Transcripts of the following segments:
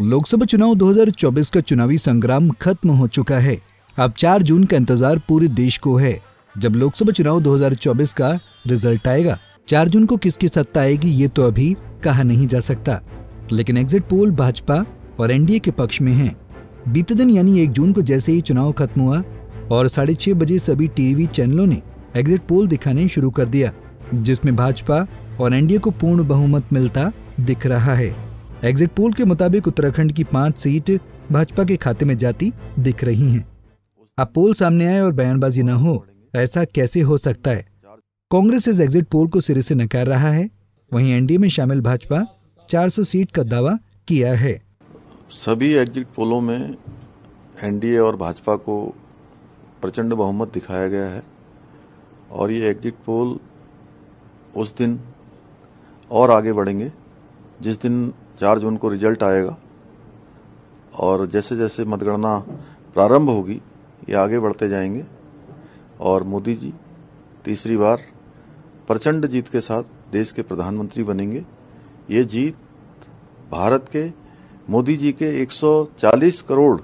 लोकसभा चुनाव 2024 का चुनावी संग्राम खत्म हो चुका है। अब 4 जून का इंतजार पूरे देश को है, जब लोकसभा चुनाव 2024 का रिजल्ट आएगा। 4 जून को किसकी सत्ता आएगी ये तो अभी कहा नहीं जा सकता, लेकिन एग्जिट पोल भाजपा और एनडीए के पक्ष में है। बीते दिन यानी 1 जून को जैसे ही चुनाव खत्म हुआ और 6:30 बजे सभी टीवी चैनलों ने एग्जिट पोल दिखाने शुरू कर दिया, जिसमें भाजपा और एनडीए को पूर्ण बहुमत मिलता दिख रहा है। एग्जिट पोल के मुताबिक उत्तराखंड की 5 सीट भाजपा के खाते में जाती दिख रही हैं। अब पोल सामने आए और बयानबाजी न हो, ऐसा कैसे हो सकता है? कांग्रेस इस एग्जिट पोल को सिरे से नकार रहा है। वहीं एनडीए में शामिल भाजपा 400 सीट का दावा किया है। सभी एग्जिट पोलों में एनडीए और भाजपा को प्रचंड बहुमत दिखाया गया है और ये एग्जिट पोल उस दिन और आगे बढ़ेंगे जिस दिन 4 जून को रिजल्ट आएगा, और जैसे जैसे मतगणना प्रारंभ होगी ये आगे बढ़ते जाएंगे और मोदी जी तीसरी बार प्रचंड जीत के साथ देश के प्रधानमंत्री बनेंगे। ये जीत भारत के मोदी जी के 140 करोड़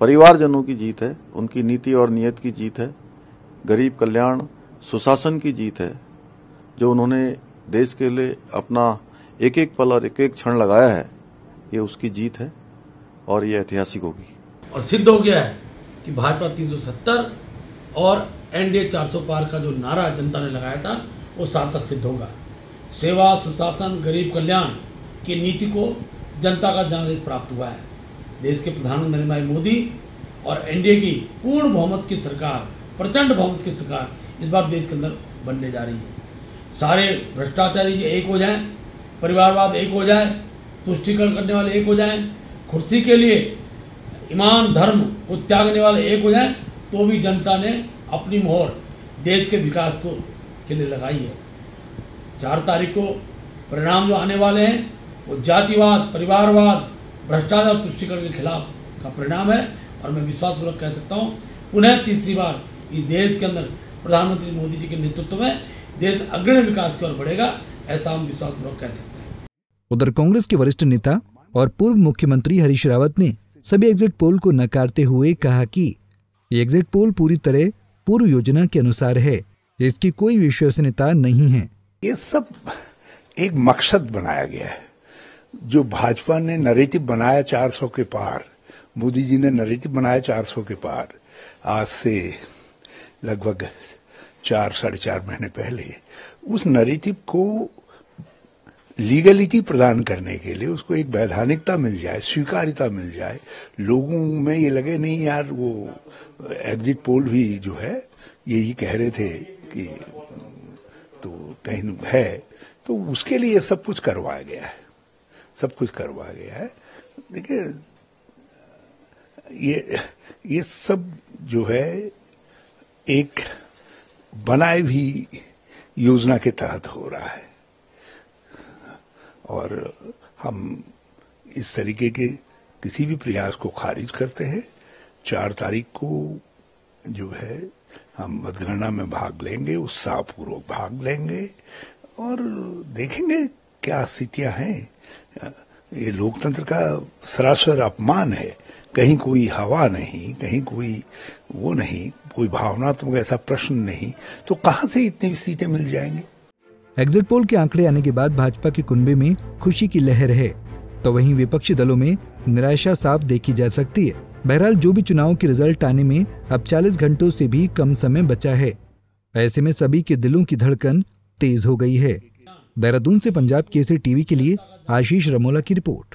परिवारजनों की जीत है, उनकी नीति और नियत की जीत है, गरीब कल्याण सुशासन की जीत है, जो उन्होंने देश के लिए अपना एक एक पल और एक एक क्षण लगाया है। ये उसकी जीत है और ये ऐतिहासिक होगी। और सिद्ध हो गया है कि भाजपा 370 और एनडीए 400 पार का जो नारा जनता ने लगाया था वो सार्थक सिद्ध होगा। सेवा सुशासन गरीब कल्याण की नीति को जनता का जनादेश प्राप्त हुआ है। देश के प्रधानमंत्री नरेंद्र भाई मोदी और एनडीए की पूर्ण बहुमत की सरकार, प्रचंड बहुमत की सरकार इस बार देश के अंदर बनने जा रही है। सारे भ्रष्टाचारी एक हो जाएं, परिवारवाद एक हो जाए, तुष्टिकरण करने वाले एक हो जाएं, कुर्सी के लिए ईमान धर्म को त्यागने वाले एक हो जाएं, तो भी जनता ने अपनी मोहर देश के विकास को के लिए लगाई है। 4 तारीख को परिणाम जो आने वाले हैं वो जातिवाद, परिवारवाद, भ्रष्टाचार और तुष्टिकरण के खिलाफ का परिणाम है और मैं विश्वासपूर्वक कह सकता हूँ पुनः तीसरी बार इस देश के अंदर प्रधानमंत्री मोदी जी के नेतृत्व में देश अग्रणी विकास की ओर बढ़ेगा, ऐसा हम विश्वासपूर्वक कह सकते हैं। उधर कांग्रेस के वरिष्ठ नेता और पूर्व मुख्यमंत्री हरीश रावत ने सभी एग्जिट पोल को नकारते हुए कहा कि ये एग्जिट पोल पूरी तरह पूर्व योजना के अनुसार है, इसकी कोई विश्वसनीयता नहीं है। ये सब एक मकसद बनाया गया है। जो भाजपा ने नैरेटिव बनाया 400 के पार, मोदी जी ने नैरेटिव बनाया 400 के पार, आज से लगभग 4-4.5 महीने पहले उस नैरेटिव को लीगलिटी प्रदान करने के लिए उसको एक वैधानिकता मिल जाए, स्वीकारिता मिल जाए, लोगों में ये लगे नहीं यार वो एग्जिट पोल भी जो है यही कह रहे थे कि तो कहीं है, तो उसके लिए सब कुछ करवाया गया है, सब कुछ करवाया गया है। देखिए ये सब जो है एक बनाए भी योजना के तहत हो रहा है और हम इस तरीके के किसी भी प्रयास को खारिज करते हैं। 4 तारीख को जो है हम मतगणना में भाग लेंगे, उत्साहपूर्वक भाग लेंगे और देखेंगे क्या स्थितियां हैं। ये लोकतंत्र का सरासर अपमान है, कहीं कोई हवा नहीं, कहीं कोई वो नहीं, कोई भावनात्मक ऐसा प्रश्न नहीं, तो कहाँ से इतनी सीटें मिल जाएंगी? एग्जिट पोल के आंकड़े आने के बाद भाजपा के कुनबे में खुशी की लहर है, तो वहीं विपक्षी दलों में निराशा साफ देखी जा सकती है। बहरहाल जो भी चुनाव के रिजल्ट आने में अब 40 घंटों से भी कम समय बचा है, ऐसे में सभी के दिलों की धड़कन तेज हो गई है। देहरादून से पंजाब केसरी टीवी के लिए आशीष रमोला की रिपोर्ट।